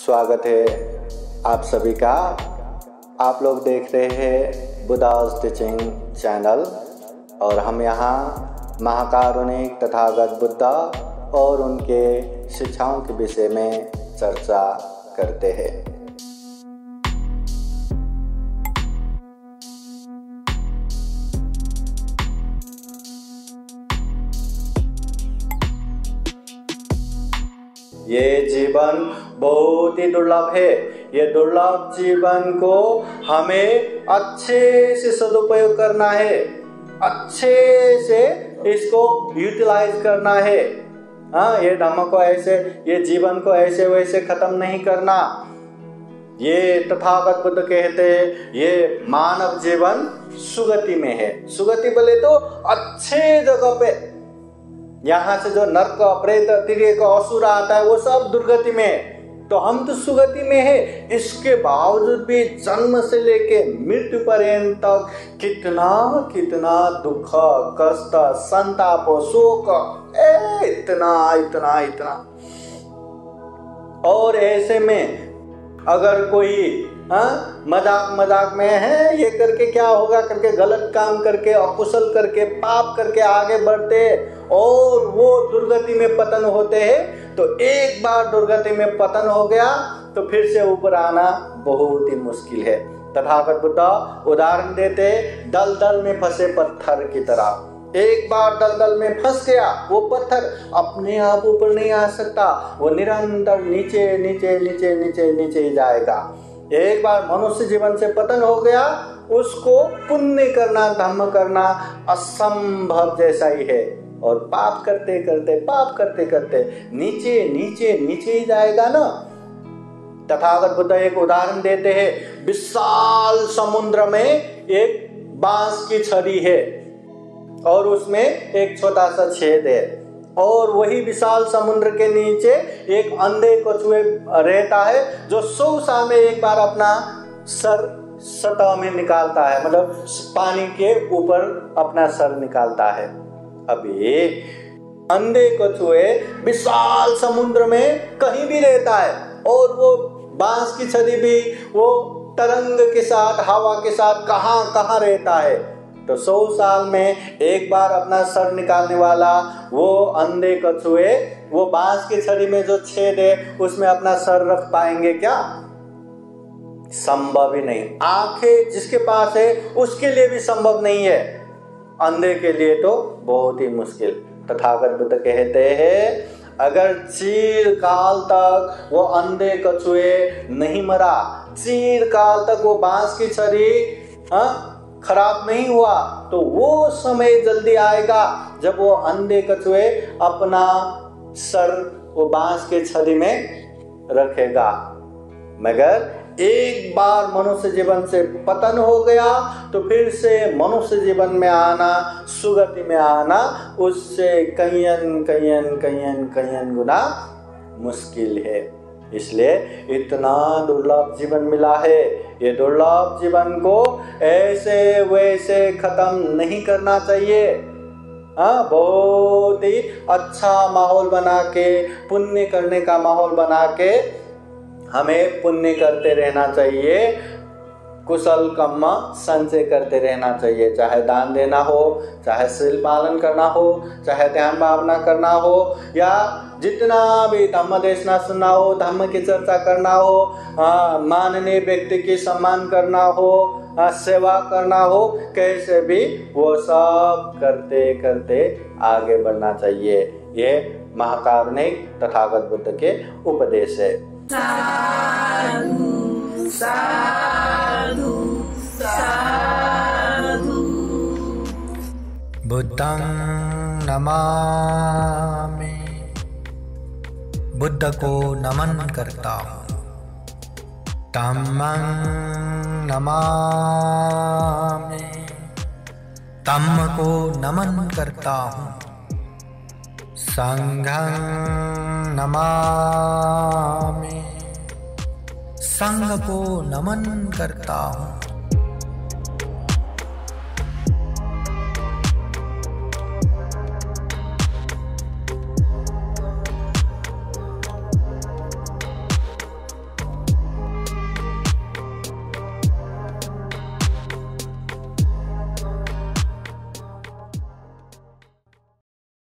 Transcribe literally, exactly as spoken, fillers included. स्वागत है आप सभी का। आप लोग देख रहे हैं बुद्धाज़ टीचिंग चैनल और हम यहाँ महाकारुणिक तथागत बुद्ध और उनके शिक्षाओं के विषय में चर्चा करते हैं। ये जीवन बहुत ही दुर्लभ है। ये दुर्लभ जीवन को हमें अच्छे से सदुपयोग करना है, अच्छे से इसको यूटिलाइज करना है। हाँ, ये धर्म को ऐसे, ये जीवन को ऐसे वैसे खत्म नहीं करना। ये तथागत बुद्ध कहते हैं ये मानव जीवन सुगति में है। सुगति बोले तो अच्छे जगह पे। यहाँ से जो नर्क का प्रेत तिर्य का असुर आता है वो सब दुर्गति में है, तो हम तो सुगति में है। इसके बावजूद भी जन्म से लेके मृत्यु पर्यंत तक कितना कितना दुख कष्ट संताप शोक ए इतना इतना इतना। और ऐसे में अगर कोई हाँ मजाक मजाक में है ये करके क्या होगा करके गलत काम करके अकुशल करके पाप करके आगे बढ़ते और वो दुर्गति में पतन होते हैं। तो एक बार दुर्गति में पतन हो गया तो फिर से ऊपर आना बहुत ही मुश्किल है। तथागत बुद्ध उदाहरण देते दलदल में फंसे पत्थर की तरह। एक बार दलदल में फंस गया वो पत्थर अपने आप ऊपर नहीं आ सकता, वो निरंतर नीचे नीचे नीचे नीचे नीचे ही जाएगा। एक बार मनुष्य जीवन से पतन हो गया उसको पुण्य करना धर्म करना असंभव जैसा ही है। और पाप करते करते पाप करते करते नीचे नीचे नीचे ही जाएगा ना। तथागत बुद्ध एक उदाहरण देते हैं, विशाल समुद्र में एक बांस की छड़ी है और उसमें एक छोटा सा छेद है और वही विशाल समुद्र के नीचे एक अंधे कछुए रहता है जो सौ साल में एक बार अपना सर सतह में निकालता है, मतलब पानी के ऊपर अपना सर निकालता है। अभी अंधे कछुए विशाल समुद्र में कहीं भी रहता है और वो बांस की छड़ी भी वो तरंग के साथ हवा के साथ कहाँ कहाँ रहता है। तो सौ साल में एक बार अपना सर निकालने वाला वो अंधे कछुए वो बांस की छड़ी में जो छेद है उसमें अपना सर रख पाएंगे क्या? संभव ही नहीं। आंखें जिसके पास है उसके लिए भी संभव नहीं है, अंधे के लिए तो बहुत ही मुश्किल। तथागत बुद्ध कहते हैं अगर चीरकाल तक वो अंधे कछुए नहीं मरा, चीरकाल तक वो बांस की छड़ी हा? खराब नहीं हुआ, तो वो समय जल्दी आएगा जब वो अंधे कछुए अपना सर वो बांस के छड़ी में रखेगा। मगर एक बार मनुष्य जीवन से पतन हो गया तो फिर से मनुष्य जीवन में आना सुगति में आना उससे कईयन कईयन कईयन कईयन गुना मुश्किल है। इसलिए इतना दुर्लभ जीवन मिला है, ये दुर्लभ जीवन को ऐसे वैसे खत्म नहीं करना चाहिए। हाँ, बहुत ही अच्छा माहौल बना के पुण्य करने का माहौल बना के हमें पुण्य करते रहना चाहिए, कुशल कर्म संचय करते रहना चाहिए। चाहे दान देना हो, चाहे शील पालन करना हो, चाहे ध्यान भावना करना हो, या जितना भी धम्म देशना सुनना हो, धम्म की चर्चा करना हो, माननीय व्यक्ति की सम्मान करना हो, आ, सेवा करना हो, कैसे भी वो सब करते करते आगे बढ़ना चाहिए। ये महाकारुणिक तथागत बुद्ध के उपदेश है। साधु, साधु, साधु। बुद्धं नमामि, बुद्ध को नमन करता हूँ। तम्मं नमामि, तम्म को नमन करता हूँ। संघं नमामि, संघ को नमन करता हूँ।